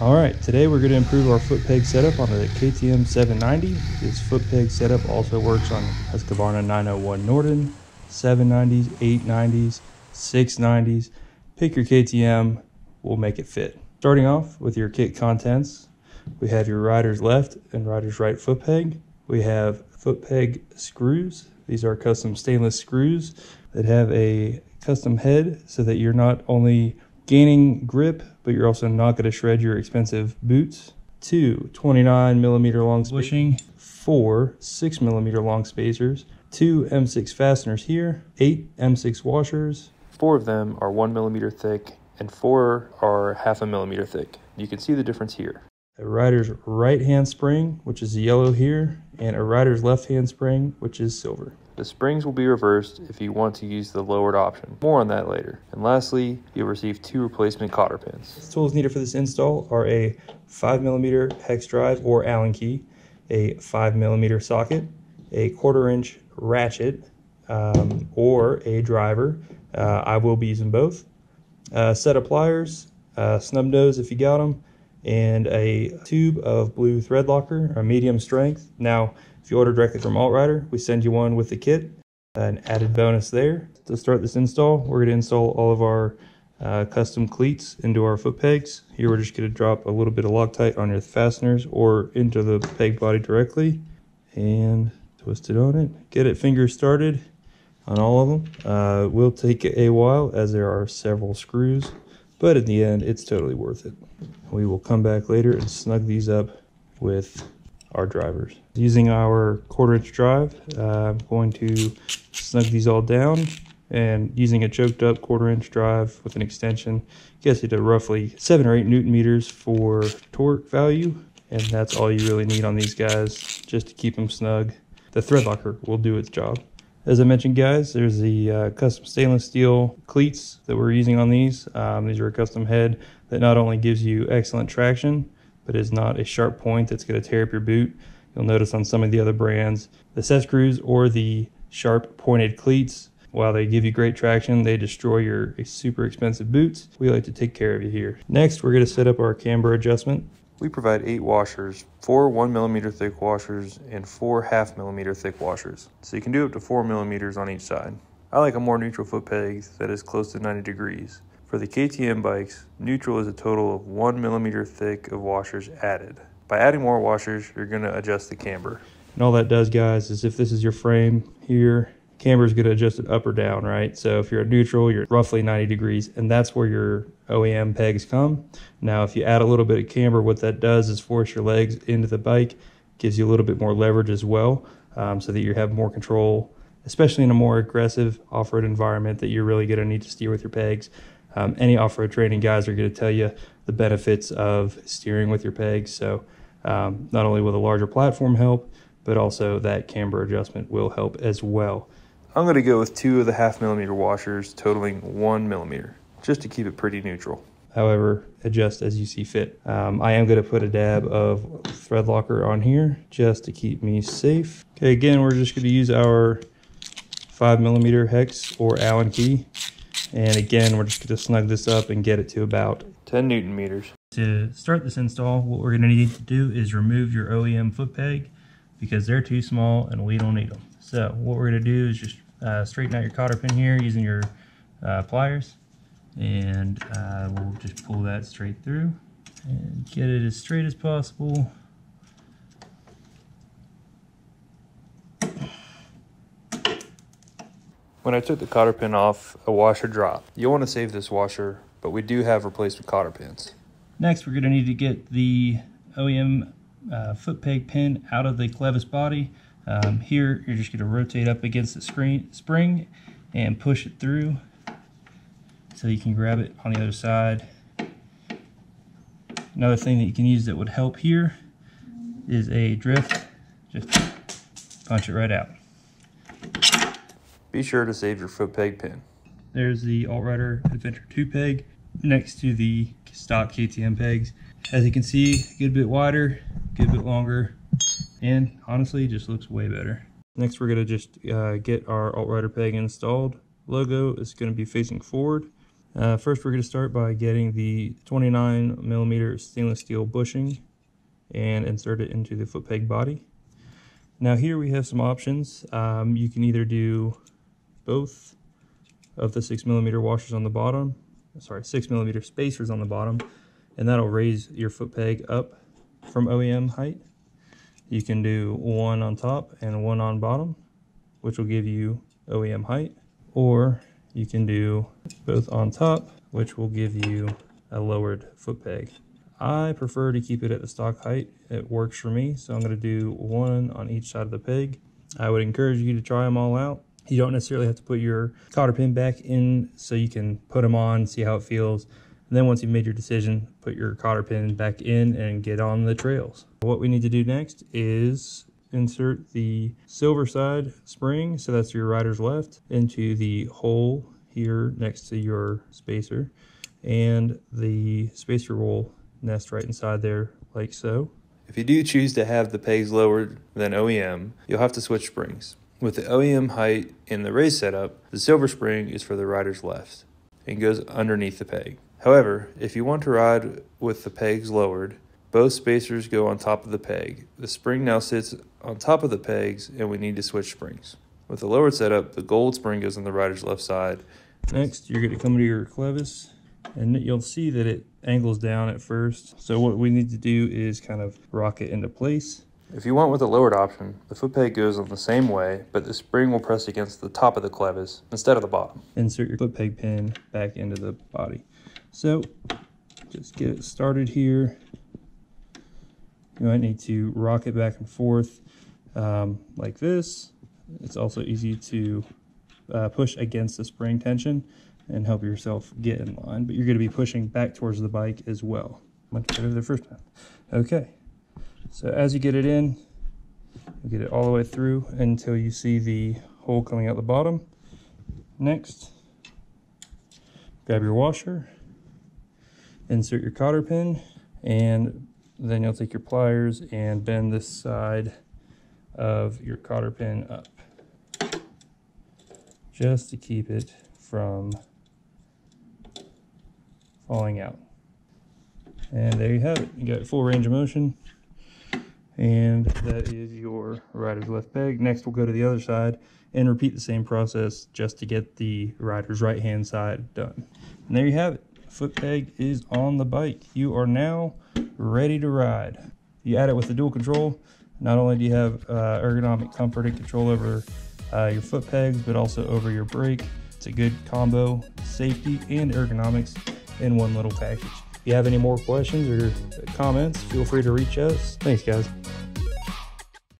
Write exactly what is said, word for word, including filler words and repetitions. Alright, today we're going to improve our foot peg setup on the K T M seven ninety. This foot peg setup also works on Husqvarna nine oh one Norton, seven nineties, eight nineties, six nineties. Pick your K T M, we'll make it fit. Starting off with your kit contents, we have your rider's left and rider's right foot peg. We have foot peg screws. These are custom stainless screws that have a custom head so that you're not only gaining grip, but you're also not going to shred your expensive boots. Two twenty-nine millimeter long bushing, four six millimeter long spacers, two M six fasteners here, eight M six washers. Four of them are one millimeter thick, and four are half a millimeter thick. You can see the difference here. A rider's right hand spring, which is yellow here, and a rider's left hand spring, which is silver. The springs will be reversed if you want to use the lowered option. More on that later. And lastly, you'll receive two replacement cotter pins. The tools needed for this install are a five millimeter hex drive or Allen key, a five millimeter socket, a quarter inch ratchet, um, or a driver. Uh, I will be using both. A set of pliers, uh, snub nose if you got them, and a tube of blue thread locker, a medium strength. Now, if you order directly from Alt-Rider, we send you one with the kit, an added bonus there. To start this install, we're going to install all of our uh, custom cleats into our foot pegs. Here we're just going to drop a little bit of Loctite on your fasteners or into the peg body directly and twist it on it. Get it finger started on all of them. Uh, it will take a while as there are several screws, but in the end, it's totally worth it. We will come back later and snug these up with our drivers. Using our quarter inch drive, uh, I'm going to snug these all down, and using a choked up quarter inch drive with an extension gets you to roughly seven or eight newton meters for torque value, and that's all you really need on these guys just to keep them snug. The thread locker will do its job. As I mentioned, guys, there's the uh, custom stainless steel cleats that we're using on these. Um, these are a custom head that not only gives you excellent traction, but is not a sharp point that's going to tear up your boot. You'll notice on some of the other brands, the set screws or the sharp pointed cleats, while they give you great traction, they destroy your super expensive boots. We like to take care of you here. Next, we're going to set up our camber adjustment. We provide eight washers, four one millimeter thick washers, and four half millimeter thick washers. So you can do up to four millimeters on each side. I like a more neutral foot peg that is close to ninety degrees. For the K T M bikes, neutral is a total of one millimeter thick of washers added. By adding more washers, you're going to adjust the camber. And all that does, guys, is if this is your frame here, camber is going to adjust it up or down, right? So if you're at neutral, you're roughly ninety degrees, and that's where your O E M pegs come. Now, if you add a little bit of camber, what that does is force your legs into the bike, gives you a little bit more leverage as well, um, so that you have more control, especially in a more aggressive off-road environment that you're really going to need to steer with your pegs. Um, any off-road training guys are going to tell you the benefits of steering with your pegs. So um, not only will a larger platform help, but also that camber adjustment will help as well. I'm going to go with two of the half millimeter washers totaling one millimeter, just to keep it pretty neutral. However, adjust as you see fit. Um, I am going to put a dab of thread locker on here just to keep me safe. Okay, again, we're just going to use our five millimeter hex or Allen key. And again, we're just going to snug this up and get it to about ten newton meters. To start this install, what we're going to need to do is remove your O E M foot peg because they're too small and we don't need them. So what we're going to do is just Uh, straighten out your cotter pin here using your uh, pliers, and uh, we'll just pull that straight through and get it as straight as possible. When I took the cotter pin off, a washer dropped. You'll want to save this washer, but we do have replacement cotter pins. Next, we're going to need to get the O E M uh, foot peg pin out of the clevis body. Um, here, you're just going to rotate up against the screen, spring and push it through so you can grab it on the other side. Another thing that you can use that would help here is a drift. Just punch it right out. Be sure to save your foot peg pin. There's the Alt-Rider Adventure two peg next to the stock K T M pegs. As you can see, a good bit wider, a good bit longer. And honestly, just looks way better. Next, we're going to just uh, get our Alt-Rider peg installed. Logo is going to be facing forward. Uh, first, we're going to start by getting the twenty-nine millimeter stainless steel bushing and insert it into the foot peg body. Now here we have some options. Um, you can either do both of the six millimeter washers on the bottom, sorry, six millimeter spacers on the bottom, and that'll raise your foot peg up from O E M height. You can do one on top and one on bottom, which will give you O E M height, or you can do both on top, which will give you a lowered foot peg. I prefer to keep it at the stock height. It works for me, so I'm going to do one on each side of the peg. I would encourage you to try them all out. You don't necessarily have to put your cotter pin back in, so you can put them on, see how it feels. And then once you've made your decision, put your cotter pin back in and get on the trails. What we need to do next is insert the silver side spring, so that's your rider's left, into the hole here next to your spacer. And the spacer will nest right inside there like so. If you do choose to have the pegs lowered than O E M, you'll have to switch springs. With the O E M height and the raised setup, the silver spring is for the rider's left and goes underneath the peg. However, if you want to ride with the pegs lowered, both spacers go on top of the peg. The spring now sits on top of the pegs and we need to switch springs. With the lowered setup, the gold spring goes on the rider's left side. Next, you're going to come to your clevis and you'll see that it angles down at first. So what we need to do is kind of rock it into place. If you want with the lowered option, the foot peg goes on the same way, but the spring will press against the top of the clevis instead of the bottom. Insert your foot peg pin back into the body. So just get it started here. You might need to rock it back and forth um, like this. It's also easy to uh, push against the spring tension and help yourself get in line, but you're going to be pushing back towards the bike as well. Much better the first time. Okay, so as you get it in, you get it all the way through until you see the hole coming out the bottom. Next, grab your washer, insert your cotter pin, and then you'll take your pliers and bend this side of your cotter pin up just to keep it from falling out. And there you have it. You got full range of motion, and that is your rider's left peg. Next, we'll go to the other side and repeat the same process just to get the rider's right hand side done. And there you have it. Foot peg is on the bike. You are now ready to ride. You add it with the dual control. Not only do you have uh, ergonomic comfort and control over uh, your foot pegs, but also over your brake. It's a good combo, safety and ergonomics in one little package. If you have any more questions or comments, feel free to reach us. Thanks, guys.